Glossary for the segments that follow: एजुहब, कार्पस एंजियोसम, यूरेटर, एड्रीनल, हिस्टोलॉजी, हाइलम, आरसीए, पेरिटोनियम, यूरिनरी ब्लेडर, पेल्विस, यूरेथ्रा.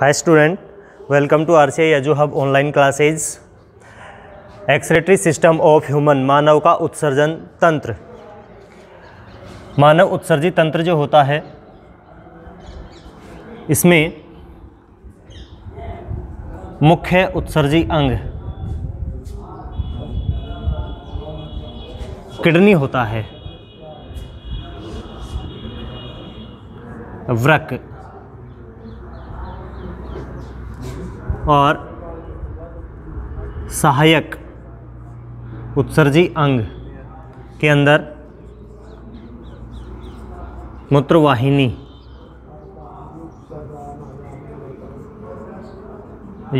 Hi student, welcome to आरसीए एजुहब online classes. Excretory system of human, मानव का उत्सर्जन तंत्र। मानव उत्सर्जी तंत्र जो होता है इसमें मुख्य उत्सर्जी अंग किडनी होता है, वृक्क और सहायक उत्सर्जी अंग के अंदर मूत्रवाहिनी,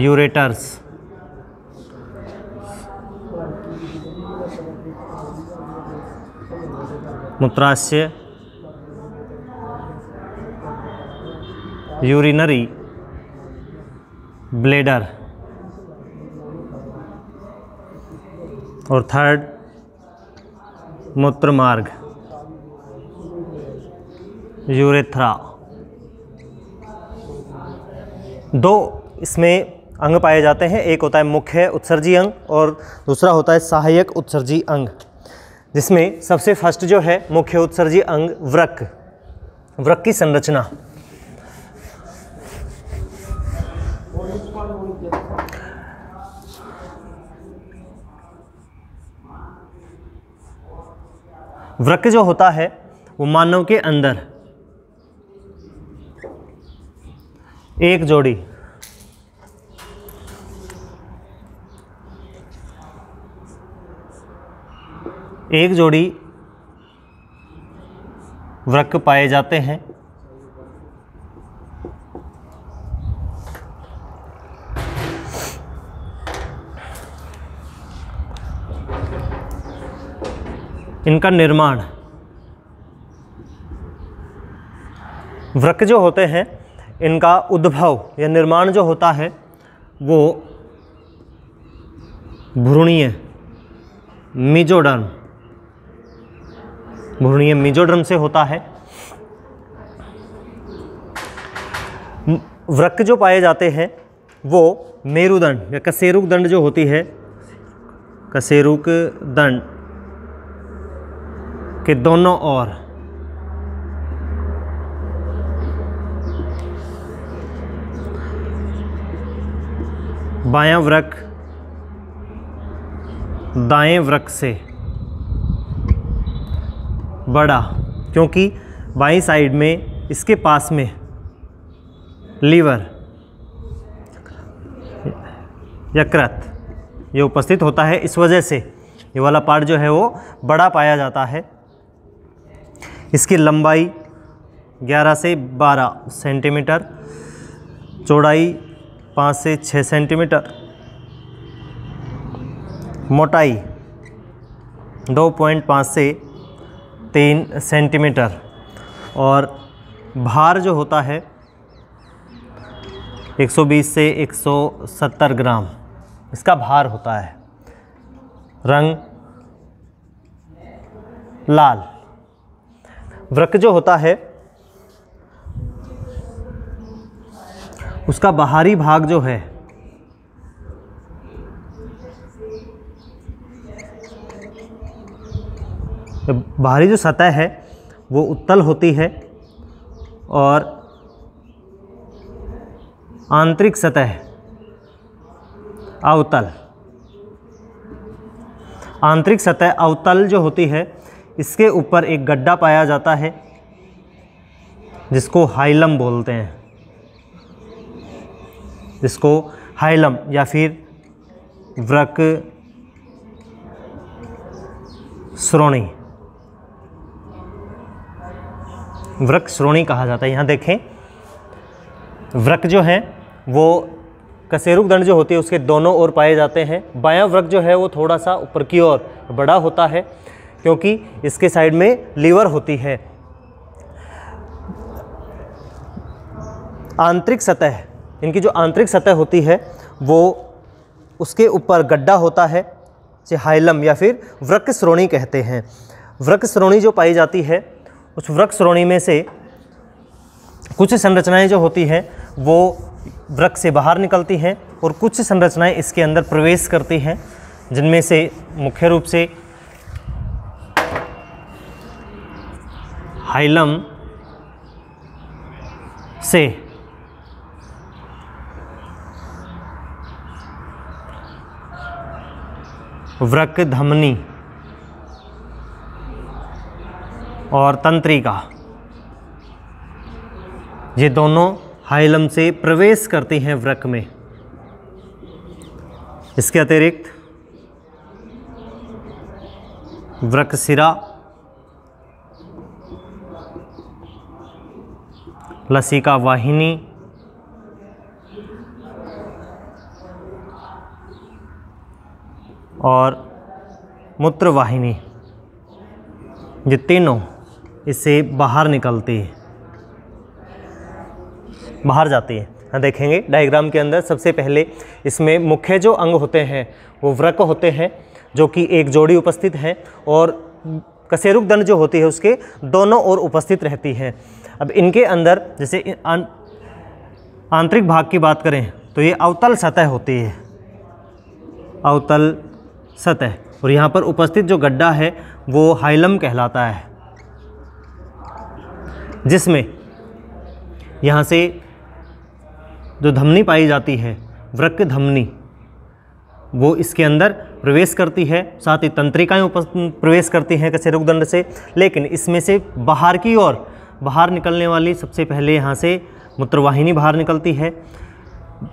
यूरेटर्स, मूत्राशय, यूरिनरी, ब्लेडर और थर्ड मूत्रमार्ग, यूरेथ्रा। दो इसमें अंग पाए जाते हैं, एक होता है मुख्य उत्सर्जी अंग और दूसरा होता है सहायक उत्सर्जी अंग, जिसमें सबसे फर्स्ट जो है मुख्य उत्सर्जी अंग वृक्क। वृक्क की संरचना, वृक्क जो होता है वो मानव के अंदर एक जोड़ी वृक्क पाए जाते हैं। इनका निर्माण, वृक्क जो होते हैं इनका उद्भव या निर्माण जो होता है वो भ्रूणीय मेसोडर्म से होता है। वृक्क जो पाए जाते हैं वो मेरुदंड या कशेरुक दंड जो होती है, कशेरुक दंड के दोनों ओर बायां वृक्क दाएं वृक्क से बड़ा, क्योंकि बाईं साइड में इसके पास में लीवर यकृत ये उपस्थित होता है, इस वजह से ये वाला पार्ट जो है वो बड़ा पाया जाता है। इसकी लंबाई 11 से 12 सेंटीमीटर, चौड़ाई 5 से 6 सेंटीमीटर, मोटाई 2.5 से 3 सेंटीमीटर और भार जो होता है 120 से 170 ग्राम इसका भार होता है। रंग लाल। वृक्क जो होता है उसका बाहरी भाग जो है बाहरी जो सतह है वो उत्तल होती है और आंतरिक सतह अवतल। आंतरिक सतह अवतल जो होती है इसके ऊपर एक गड्ढा पाया जाता है जिसको हाइलम बोलते हैं, जिसको हाइलम या फिर वृक्क श्रोणी, वृक्क श्रोणी कहा जाता है। यहाँ देखें, वृक्क जो है वो कशेरुक दंड जो होती है उसके दोनों ओर पाए जाते हैं। बायां वृक्क जो है वो थोड़ा सा ऊपर की ओर बड़ा होता है क्योंकि इसके साइड में लीवर होती है। आंतरिक सतह, इनकी जो आंतरिक सतह होती है वो उसके ऊपर गड्ढा होता है, इसे हाइलम या फिर वृक्क श्रोणी कहते हैं। वृक्क श्रोणी जो पाई जाती है उस वृक्क श्रोणी में से कुछ संरचनाएं जो होती हैं वो वृक्क से बाहर निकलती हैं और कुछ संरचनाएं इसके अंदर प्रवेश करती हैं, जिनमें से मुख्य रूप से हाइलम से वृक्क धमनी और तंत्रिका, ये दोनों हाइलम से प्रवेश करती हैं वृक्क में। इसके अतिरिक्त वृक्क सिरा, लसिका वाहिनी, और मूत्र वाहिनी, ये तीनों इससे बाहर निकलती है, बाहर जाती है। हाँ, देखेंगे डायग्राम के अंदर सबसे पहले इसमें मुख्य जो अंग होते हैं वो वृक्क होते हैं, जो कि एक जोड़ी उपस्थित है, और कशेरुक दंड जो होती है उसके दोनों ओर उपस्थित रहती हैं। अब इनके अंदर जैसे आंतरिक भाग की बात करें तो ये अवतल सतह होती है, अवतल सतह, और यहाँ पर उपस्थित जो गड्ढा है वो हाइलम कहलाता है, जिसमें यहाँ से जो धमनी पाई जाती है वृक्क धमनी, वो इसके अंदर प्रवेश करती है, साथ ही तंत्रिकाएं प्रवेश करती हैं कशेरुक दंड से। लेकिन इसमें से बाहर की ओर बाहर निकलने वाली सबसे पहले यहाँ से मूत्रवाहिनी बाहर निकलती है,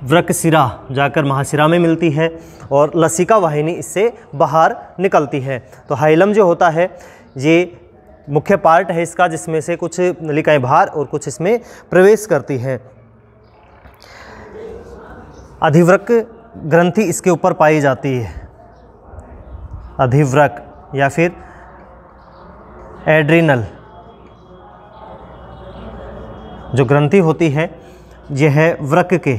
वृक्क सिरा जाकर महाशिरा में मिलती है, और लसिका वाहिनी इससे बाहर निकलती है। तो हाइलम जो होता है ये मुख्य पार्ट है इसका, जिसमें से कुछ नलिकाएं बाहर और कुछ इसमें प्रवेश करती हैं। अधिवृक्क ग्रंथि इसके ऊपर पाई जाती है, अधिवृक्क या फिर एड्रीनल जो ग्रंथि होती है, यह है वृक्क के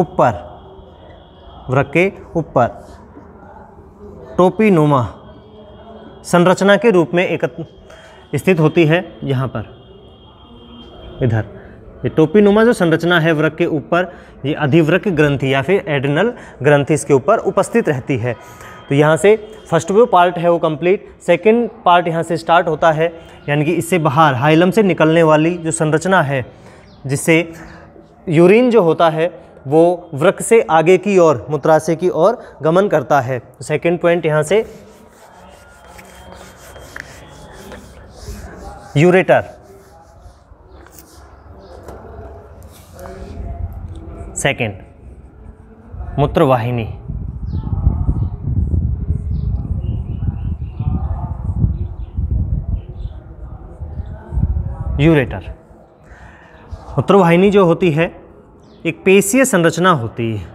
ऊपर, वृक्क के ऊपर टोपीनुमा संरचना के रूप में एकत्र स्थित होती है। यहाँ पर इधर ये टोपीनुमा जो संरचना है वृक्क के ऊपर, ये अधिवृक्क ग्रंथि या फिर एड्रिनल ग्रंथि इसके ऊपर उपस्थित रहती है। तो यहाँ से फर्स्ट वो पार्ट है वो कंप्लीट, सेकंड पार्ट यहाँ से स्टार्ट होता है, यानी कि इससे बाहर हाइलम से निकलने वाली जो संरचना है, जिससे यूरिन जो होता है वो वृक्क से आगे की ओर मूत्राशय की ओर गमन करता है। तो सेकेंड पॉइंट यहाँ से यूरेटर, सेकेंड मूत्रवाहिनी, यूरेटर। मूत्रवाहिनी जो होती है एक पेशीय संरचना होती है,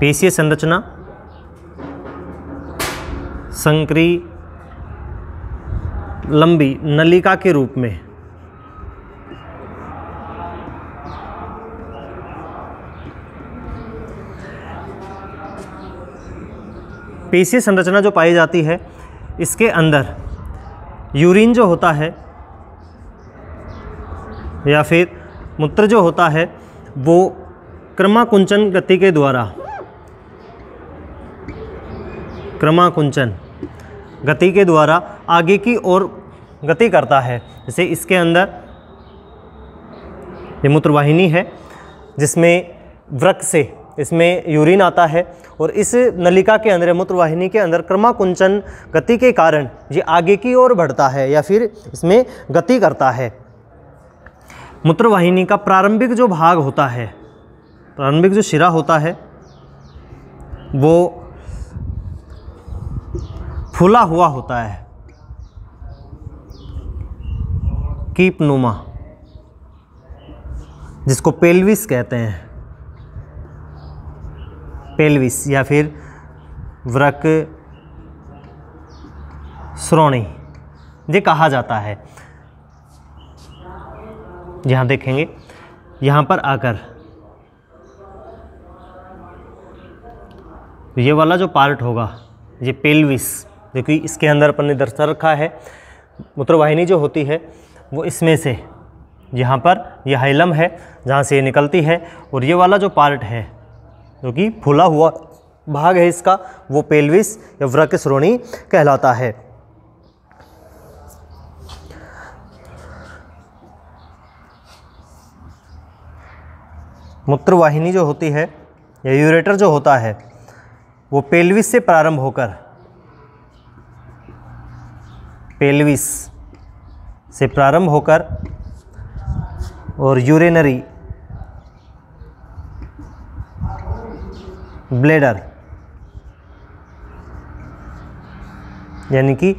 पेशीय संरचना संकरी लंबी नलिका के रूप में, पेशीय संरचना जो पाई जाती है, इसके अंदर यूरिन जो होता है या फिर मूत्र जो होता है वो क्रमाकुंचन गति के द्वारा, क्रमाकुंचन गति के द्वारा आगे की ओर गति करता है। जैसे इसके अंदर ये मूत्रवाहिनी है, जिसमें वृक्क से इसमें यूरिन आता है, और इस नलिका के अंदर मूत्रवाहिनी के अंदर क्रमाकुंचन गति के कारण ये आगे की ओर बढ़ता है या फिर इसमें गति करता है। मूत्रवाहिनी का प्रारंभिक जो भाग होता है, प्रारंभिक जो शिरा होता है वो फूला हुआ होता है, कीपनुमा, जिसको पेल्विस कहते हैं, पेल्विस या फिर वृक्क श्रोणी ये कहा जाता है। यहाँ देखेंगे यहाँ पर आकर ये वाला जो पार्ट होगा ये पेल्विस, क्योंकि इसके अंदर अपन ने दर्शा रखा है। मूत्रवाहिनी जो होती है वो इसमें से यहाँ पर यह हाइलम है जहाँ से ये निकलती है, और ये वाला जो पार्ट है जो कि फूला हुआ भाग है इसका, वो पेल्विस या वृक्ष रोणी कहलाता है। मूत्रवाहिनी जो होती है या यूरेटर जो होता है वो पेल्विस से प्रारंभ होकर, पेल्विस से प्रारंभ होकर और यूरिनरी ब्लैडर यानी कि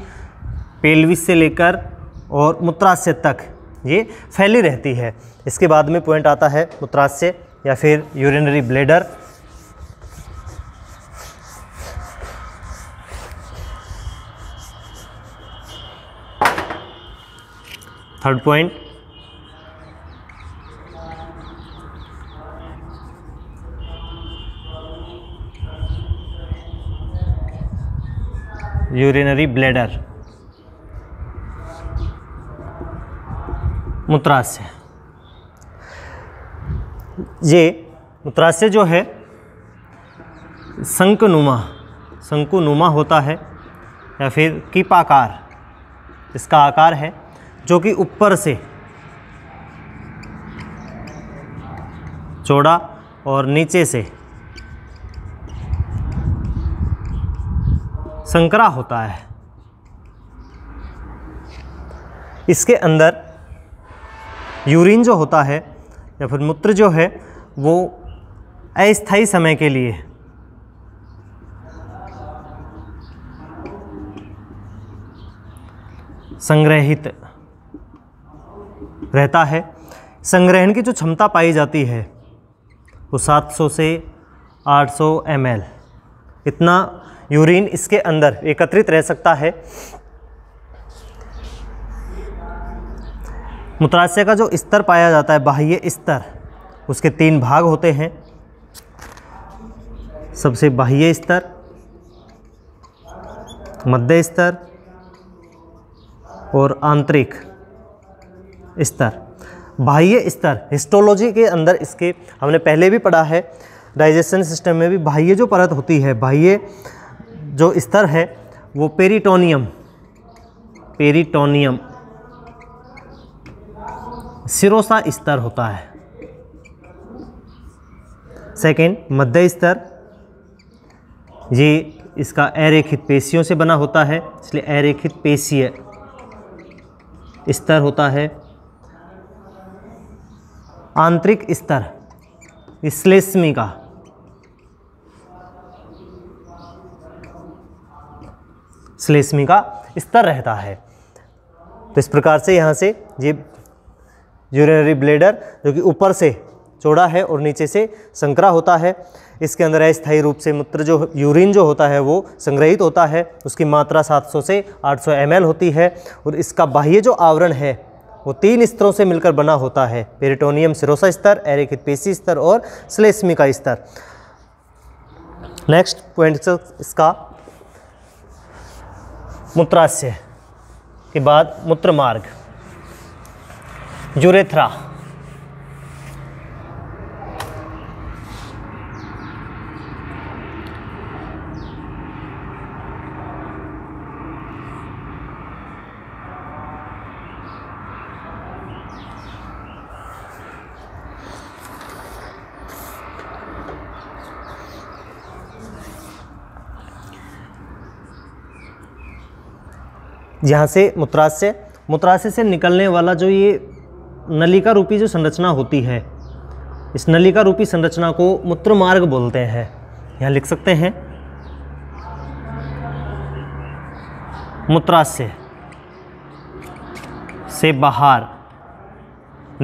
पेल्विस से लेकर और मूत्राशय तक ये फैली रहती है। इसके बाद में पॉइंट आता है मूत्राशय या फिर urinary bladder. Third point urinary bladder, मूत्राशय। ये मूत्राशय जो है शंकुनुमा, शंकुनुमा होता है या फिर कीपाकार इसका आकार है, जो कि ऊपर से चौड़ा और नीचे से संकरा होता है। इसके अंदर यूरिन जो होता है या फिर मूत्र जो है वो अस्थायी समय के लिए संग्रहित रहता है। संग्रहण की जो क्षमता पाई जाती है वो 700 से 800 ml इतना यूरिन इसके अंदर एकत्रित रह सकता है। मूत्राशय का जो स्तर पाया जाता है बाह्य स्तर, उसके 3 भाग होते हैं। सबसे बाह्य स्तर, मध्य स्तर और आंतरिक स्तर। बाह्य स्तर हिस्टोलॉजी के अंदर इसके हमने पहले भी पढ़ा है, डाइजेशन सिस्टम में भी बाह्य जो परत होती है, बाह्य जो स्तर है वो पेरिटोनियम, पेरिटोनियम सिरोसा स्तर होता है। सेकेंड मध्य स्तर, ये इसका अरेखित पेशियों से बना होता है इसलिए अरेखित पेशीय स्तर होता है। आंतरिक स्तर श्लेष्मी का, श्लेष्मी का स्तर रहता है। तो इस प्रकार से यहाँ से ये यूरिनरी ब्लैडर जो कि ऊपर से चौड़ा है और नीचे से संकरा होता है, इसके अंदर अस्थायी रूप से मूत्र जो यूरिन जो होता है वो संग्रहित होता है। उसकी मात्रा 700 से 800 ml होती है और इसका बाह्य जो आवरण है वो 3 स्तरों से मिलकर बना होता है, पेरिटोनियम सिरोसा स्तर, एरेखित पेशी स्तर और श्लेष्मी का स्तर। नेक्स्ट पॉइंट इसका मूत्राशय के बाद मूत्रमार्ग, यूरेथ्रा। यहाँ से मूत्राशय, मूत्राशय से निकलने वाला जो ये नलिका रूपी जो संरचना होती है, इस नलिका रूपी संरचना को मूत्रमार्ग बोलते हैं। यहाँ लिख सकते हैं मूत्राशय से बाहर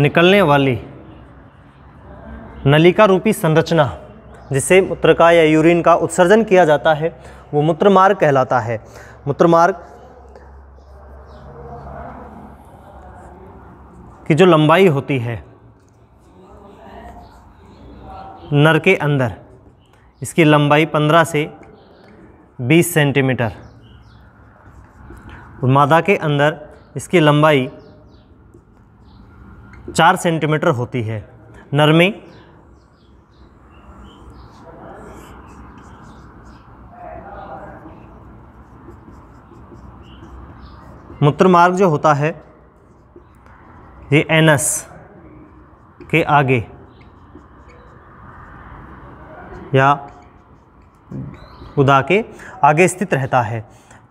निकलने वाली नलिका रूपी संरचना जिससे मूत्र का या यूरिन का उत्सर्जन किया जाता है वो मूत्रमार्ग कहलाता है। मूत्रमार्ग की जो लंबाई होती है नर के अंदर, इसकी लंबाई 15 से 20 सेंटीमीटर और मादा के अंदर इसकी लंबाई 4 सेंटीमीटर होती है। नरमी 3 मूत्र मार्ग जो होता है ये एनस के आगे या गुदा के आगे स्थित रहता है।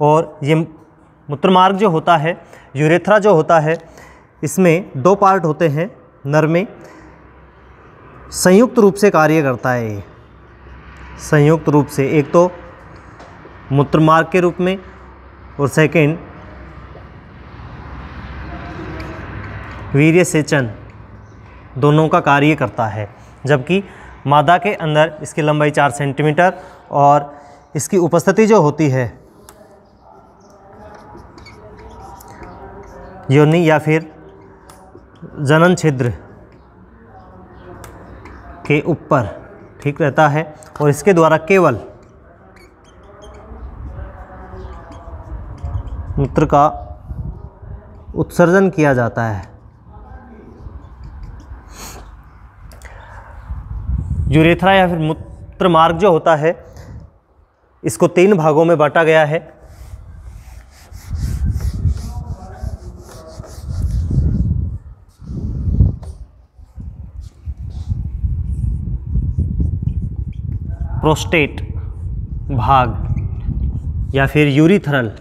और ये मूत्र मार्ग जो होता है, यूरेथ्रा जो होता है, इसमें 2 पार्ट होते हैं। नर में संयुक्त रूप से कार्य करता है ये, संयुक्त रूप से, एक तो मूत्र मार्ग के रूप में और सेकंड वीर्य सेचन, दोनों का कार्य करता है। जबकि मादा के अंदर इसकी लंबाई 4 सेंटीमीटर और इसकी उपस्थिति जो होती है योनि या फिर जनन छिद्र के ऊपर ठीक रहता है और इसके द्वारा केवल मूत्र का उत्सर्जन किया जाता है। यूरेथ्रा या फिर मूत्र मार्ग जो होता है इसको 3 भागों में बांटा गया है। प्रोस्टेट भाग या फिर यूरिथ्रल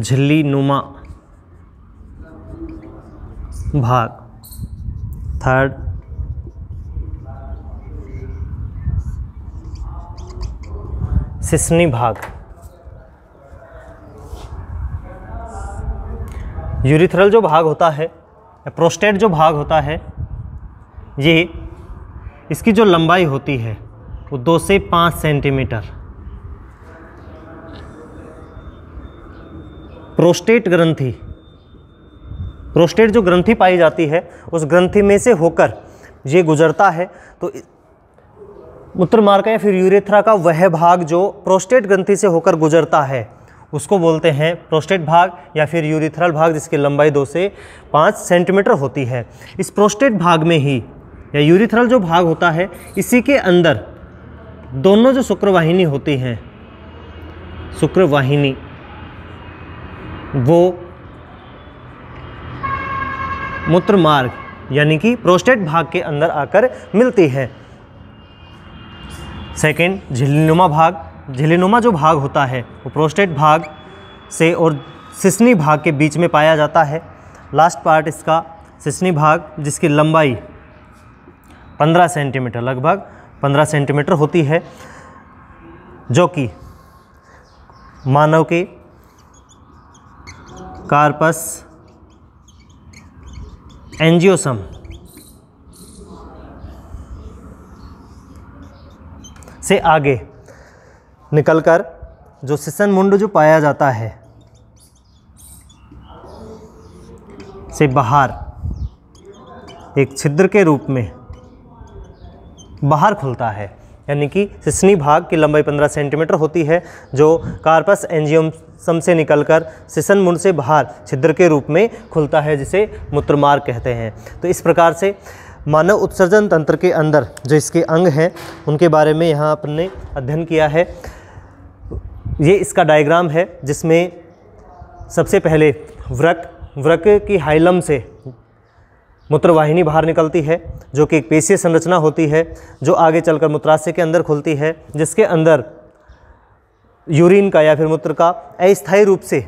झिल्ली नुमा भाग, थर्ड सिस्नी भाग। यूरिथ्रल जो भाग होता है, प्रोस्टेट जो भाग होता है, ये इसकी जो लंबाई होती है वो 2 से 5 सेंटीमीटर। प्रोस्टेट ग्रंथि, प्रोस्टेट जो ग्रंथि पाई जाती है उस ग्रंथि में से होकर ये गुजरता है। तो मूत्र मार्ग या फिर यूरेथ्रा का वह भाग जो प्रोस्टेट ग्रंथि से होकर गुजरता है उसको बोलते हैं प्रोस्टेट भाग या फिर यूरिथ्रल भाग, जिसकी लंबाई 2 से 5 सेंटीमीटर होती है। इस प्रोस्टेट भाग में ही या यूरिथ्रल जो भाग होता है इसी के अंदर दोनों जो शुक्रवाहिनी होती हैं, शुक्रवाहिनी वो मूत्र मार्ग यानी कि प्रोस्टेट भाग के अंदर आकर मिलती है। सेकंड झिल्लीनुमा भाग, झिल्लीनुमा जो भाग होता है वो प्रोस्टेट भाग से और सिस्नी भाग के बीच में पाया जाता है। लास्ट पार्ट इसका सिस्नी भाग, जिसकी लंबाई 15 सेंटीमीटर, लगभग 15 सेंटीमीटर होती है, जो कि मानव के कार्पस एंजियोसम से आगे निकलकर जो सिसन मुंड जो पाया जाता है से बाहर एक छिद्र के रूप में बाहर खुलता है। यानी कि सिसनी भाग की लंबाई 15 सेंटीमीटर होती है जो कार्पस एंजियोसम से निकलकर सिसन मुंड से बाहर छिद्र के रूप में खुलता है, जिसे मूत्र मार्ग कहते हैं। तो इस प्रकार से मानव उत्सर्जन तंत्र के अंदर जो इसके अंग हैं उनके बारे में यहाँ अपन ने अध्ययन किया है। ये इसका डायग्राम है जिसमें सबसे पहले व्रक की हाइलम से मूत्रवाहिनी बाहर निकलती है, जो कि एक पेशीय संरचना होती है जो आगे चलकर मूत्राशय के अंदर खुलती है, जिसके अंदर यूरिन का या फिर मूत्र का अस्थायी रूप से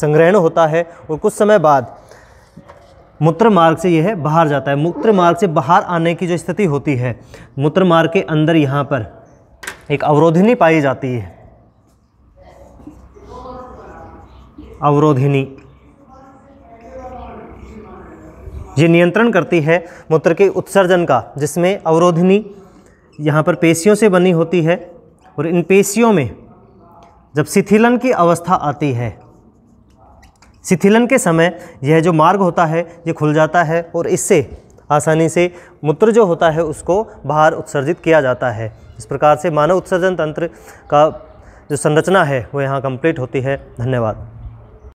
संग्रहण होता है और कुछ समय बाद मूत्र मार्ग से यह बाहर जाता है। मूत्र मार्ग से बाहर आने की जो स्थिति होती है, मूत्र मार्ग के अंदर यहाँ पर एक अवरोधिनी पाई जाती है, अवरोधिनी। ये नियंत्रण करती है मूत्र के उत्सर्जन का, जिसमें अवरोधिनी यहाँ पर पेशियों से बनी होती है और इन पेशियों में जब शिथिलन की अवस्था आती है, शिथिलन के समय यह जो मार्ग होता है ये खुल जाता है और इससे आसानी से मूत्र जो होता है उसको बाहर उत्सर्जित किया जाता है। इस प्रकार से मानव उत्सर्जन तंत्र का जो संरचना है वो यहाँ कंप्लीट होती है। धन्यवाद।